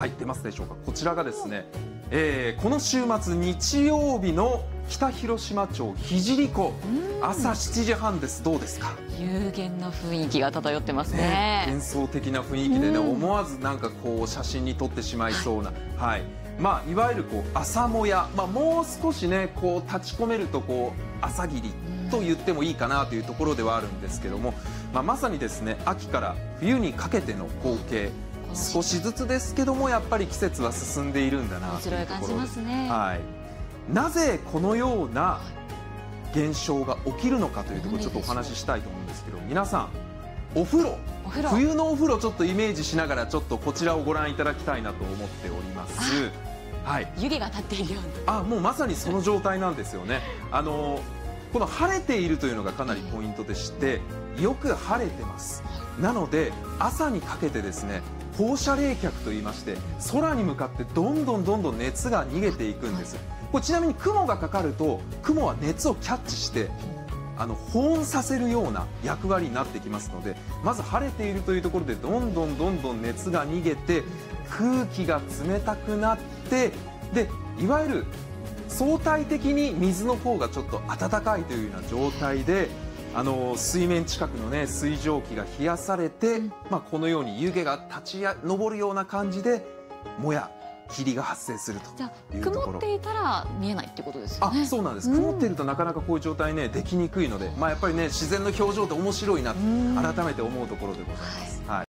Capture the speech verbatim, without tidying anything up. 入ってますでしょうか。こちらがですね、えー、この週末日曜日の北広島町聖湖、朝しちじはんです。どうですか。幽玄な雰囲気が漂ってますね。ね、幻想的な雰囲気でね、思わずなんかこう写真に撮ってしまいそうな、はい、はい、まあいわゆるこう朝もや、まあもう少しねこう立ち込めるとこう朝霧と言ってもいいかなというところではあるんですけども、まあ、まさにですね秋から冬にかけての光景。少しずつですけどもやっぱり季節は進んでいるんだなというところです。はい、なぜこのような現象が起きるのかというところをちょっとお話ししたいと思うんですけど、皆さんお風呂、お風呂冬のお風呂ちょっとイメージしながらちょっとこちらをご覧いただきたいなと思っております。はい、湯気が立っているような。あ、もうまさにその状態なんですよね。あのこの晴れているというのがかなりポイントでして、よく晴れてます。なので朝にかけてですね。放射冷却といいまして、空に向かってどんどんどんどん熱が逃げていくんです。これちなみに雲がかかると雲は熱をキャッチしてあの保温させるような役割になってきますので、まず晴れているというところでどんどんどんどん熱が逃げて空気が冷たくなって、でいわゆる相対的に水の方がちょっと暖かいというような状態で。あの水面近くの、ね、水蒸気が冷やされて、まあ、このように湯気が立ち上るような感じでもや霧が発生するというところ。じゃあ曇っていたら見えないってことですよね。あ、そうなんです。曇っているとなかなかこういう状態ねできにくいので、まあ、やっぱりね自然の表情って面白いなって改めて思うところでございます。はい。